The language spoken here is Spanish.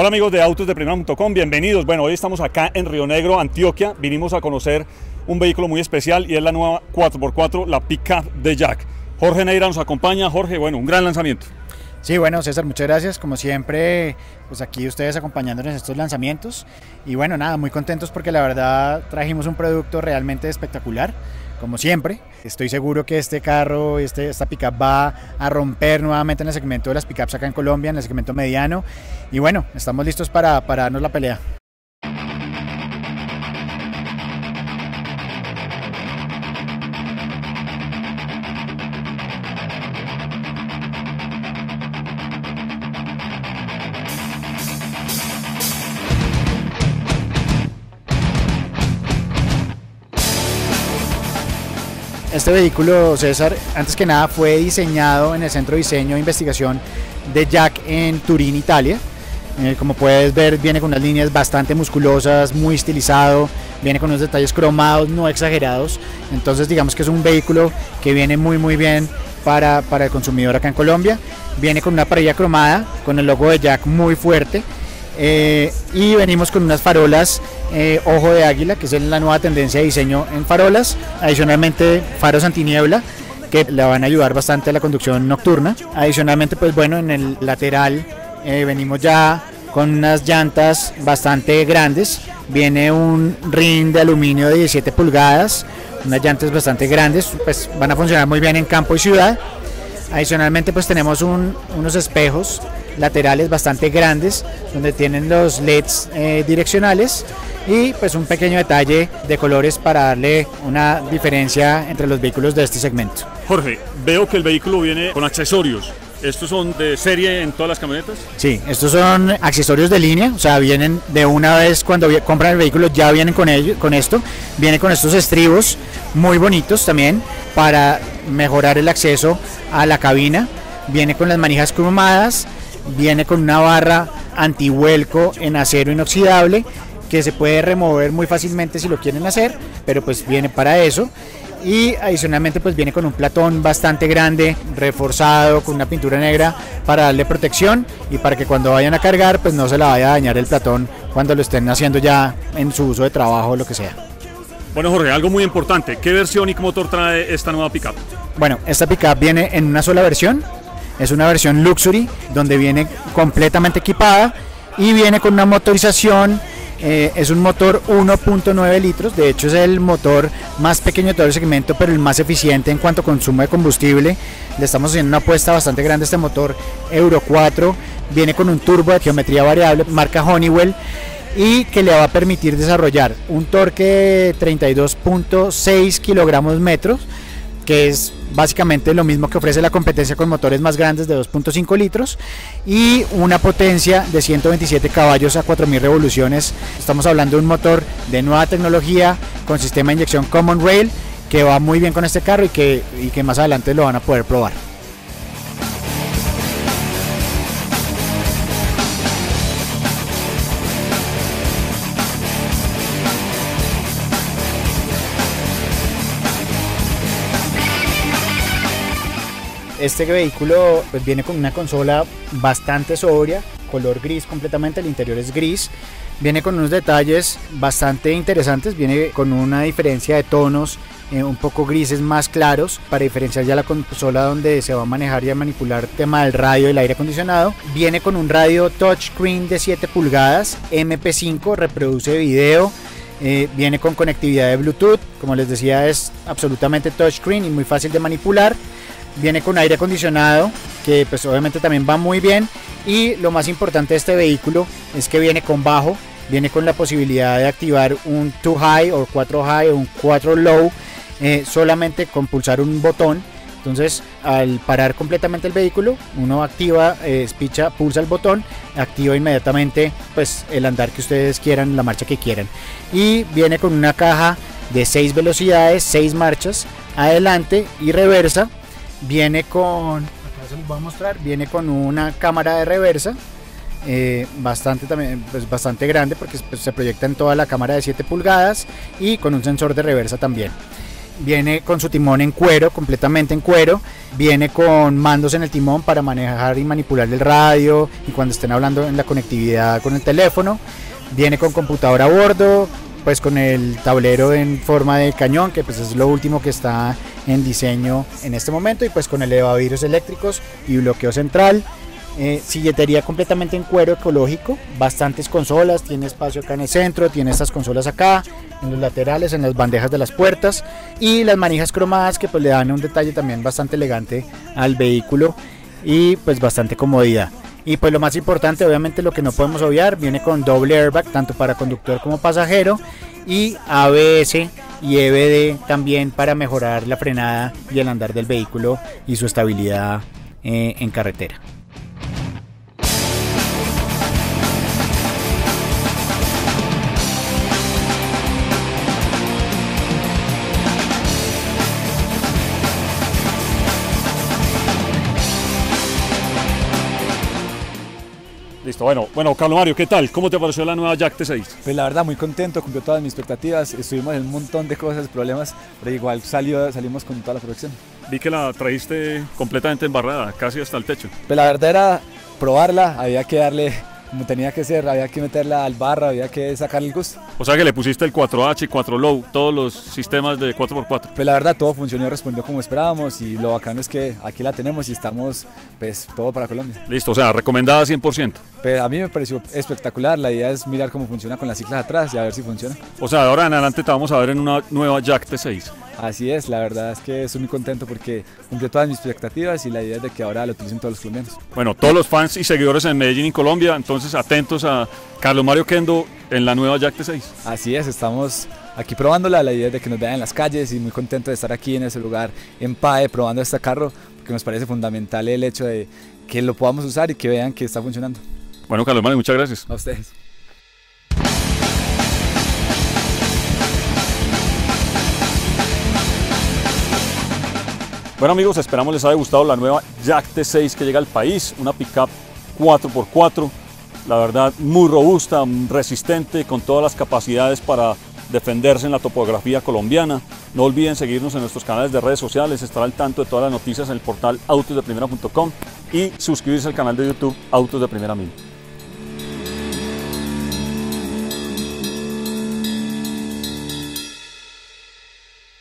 Hola amigos de Autos de Primera.com, bienvenidos. Bueno, hoy estamos acá en Río Negro, Antioquia. Vinimos a conocer un vehículo muy especial y es la nueva 4x4, la pickup de JAC. Jorge Neira nos acompaña. Jorge, bueno, un gran lanzamiento. Sí, bueno, César, muchas gracias. Como siempre, pues aquí ustedes acompañándonos en estos lanzamientos. Y bueno, nada, muy contentos porque la verdad trajimos un producto realmente espectacular. Como siempre, estoy seguro que este carro, esta pickup va a romper nuevamente en el segmento de las pickups acá en Colombia, en el segmento mediano. Y bueno, estamos listos para darnos la pelea. Este vehículo, César, antes que nada fue diseñado en el Centro de Diseño e Investigación de JAC en Turín, Italia. Como puedes ver, viene con unas líneas bastante musculosas, muy estilizado, viene con unos detalles cromados, no exagerados. Entonces digamos que es un vehículo que viene muy bien para el consumidor acá en Colombia. Viene con una parrilla cromada, con el logo de JAC muy fuerte. Y venimos con unas farolas ojo de águila, que es la nueva tendencia de diseño en farolas. Adicionalmente, faros antiniebla, que le van a ayudar bastante a la conducción nocturna. Adicionalmente, pues bueno, en el lateral venimos ya con unas llantas bastante grandes. Viene un rin de aluminio de 17 pulgadas, unas llantas bastante grandes, pues van a funcionar muy bien en campo y ciudad. Adicionalmente, pues tenemos unos espejos laterales bastante grandes donde tienen los LEDs direccionales y pues un pequeño detalle de colores para darle una diferencia entre los vehículos de este segmento. Jorge, veo que el vehículo viene con accesorios. ¿Estos son de serie en todas las camionetas? Sí, estos son accesorios de línea, o sea, vienen de una vez cuando compran el vehículo, ya vienen con ello, con esto. Vienen con estos estribos muy bonitos también para mejorar el acceso a la cabina. Viene con las manijas cromadas, viene con una barra antivuelco en acero inoxidable que se puede remover muy fácilmente si lo quieren hacer, pero pues viene para eso. Y adicionalmente pues viene con un platón bastante grande, reforzado con una pintura negra para darle protección y para que cuando vayan a cargar pues no se la vaya a dañar el platón cuando lo estén haciendo ya en su uso de trabajo o lo que sea. Bueno Jorge, algo muy importante, ¿qué versión y qué motor trae esta nueva pickup? Bueno, esta pickup viene en una sola versión. Es una versión Luxury, donde viene completamente equipada y viene con una motorización, es un motor 1.9 litros, de hecho es el motor más pequeño de todo el segmento, pero el más eficiente en cuanto a consumo de combustible. Le estamos haciendo una apuesta bastante grande a este motor Euro 4, viene con un turbo de geometría variable, marca Honeywell, y que le va a permitir desarrollar un torque de 32.6 kg/m, que es básicamente lo mismo que ofrece la competencia con motores más grandes de 2.5 litros y una potencia de 127 caballos a 4.000 revoluciones. Estamos hablando de un motor de nueva tecnología con sistema de inyección Common Rail que va muy bien con este carro y que más adelante lo van a poder probar. Este vehículo pues viene con una consola bastante sobria, color gris completamente, el interior es gris. Viene con unos detalles bastante interesantes, viene con una diferencia de tonos un poco grises más claros para diferenciar ya la consola donde se va a manejar y a manipular tema del radio y el aire acondicionado. Viene con un radio touchscreen de 7 pulgadas, MP5, reproduce video. Viene con conectividad de Bluetooth, como les decía es absolutamente touchscreen y muy fácil de manipular. Viene con aire acondicionado, que pues obviamente también va muy bien. Y lo más importante de este vehículo es que viene con bajo, viene con la posibilidad de activar un 2 high o 4 high o un 4 low, solamente con pulsar un botón. Entonces al parar completamente el vehículo, uno activa, pulsa el botón, activa inmediatamente pues el andar que ustedes quieran, la marcha que quieran. Y viene con una caja de 6 velocidades, 6 marchas, adelante y reversa. Viene con, acá se los voy a mostrar, viene con una cámara de reversa bastante, también, pues bastante grande porque se proyecta en toda la cámara de 7 pulgadas y con un sensor de reversa también. viene con su timón en cuero, completamente en cuero, viene con mandos en el timón para manejar y manipular el radio y cuando estén hablando en la conectividad con el teléfono, viene con computadora a bordo, pues con el tablero en forma de cañón, que pues es lo último que está en diseño en este momento, y pues con elevavidrios eléctricos y bloqueo central. Silletería completamente en cuero ecológico, bastantes consolas, tiene espacio acá en el centro, tiene estas consolas acá, en los laterales, en las bandejas de las puertas, y las manijas cromadas que pues le dan un detalle también bastante elegante al vehículo y pues bastante comodidad. Y pues lo más importante, obviamente lo que no podemos obviar, viene con doble airbag tanto para conductor como pasajero y ABS y EBD también para mejorar la frenada y el andar del vehículo y su estabilidad en carretera. Listo, bueno, Carlos Mario, ¿qué tal? ¿Cómo te pareció la nueva JAC T6? Pues la verdad, muy contento, cumplió todas mis expectativas, estuvimos en un montón de cosas, problemas, pero igual salimos con toda la perfección. Vi que la trajiste completamente embarrada, casi hasta el techo. Pues la verdad era probarla, había que darle como tenía que ser, había que meterla al barro, había que sacarle el gusto. O sea que le pusiste el 4H y 4Low, todos los sistemas de 4x4. Pues la verdad todo funcionó, respondió como esperábamos y lo bacano es que aquí la tenemos y estamos pues todo para Colombia. Listo, o sea, recomendada 100%. Pues a mí me pareció espectacular, la idea es mirar cómo funciona con las ciclas atrás y a ver si funciona. O sea, de ahora en adelante te vamos a ver en una nueva JAC T6. Así es, la verdad es que estoy muy contento porque cumplió todas mis expectativas y la idea es de que ahora lo utilicen todos los colombianos. Bueno, todos los fans y seguidores en Medellín y Colombia, entonces atentos a Carlos Mario Oquendo en la nueva JAC T6. Así es, estamos aquí probándola, la idea es de que nos vean en las calles y muy contento de estar aquí en ese lugar en PAE probando este carro porque nos parece fundamental el hecho de que lo podamos usar y que vean que está funcionando. Bueno, Carlos Mario, muchas gracias. A ustedes. Bueno amigos, esperamos les haya gustado la nueva JAC T6 que llega al país, una pickup 4x4, la verdad muy robusta, resistente, con todas las capacidades para defenderse en la topografía colombiana. No olviden seguirnos en nuestros canales de redes sociales, estar al tanto de todas las noticias en el portal autosdeprimera.com y suscribirse al canal de YouTube Autos de Primera 1000.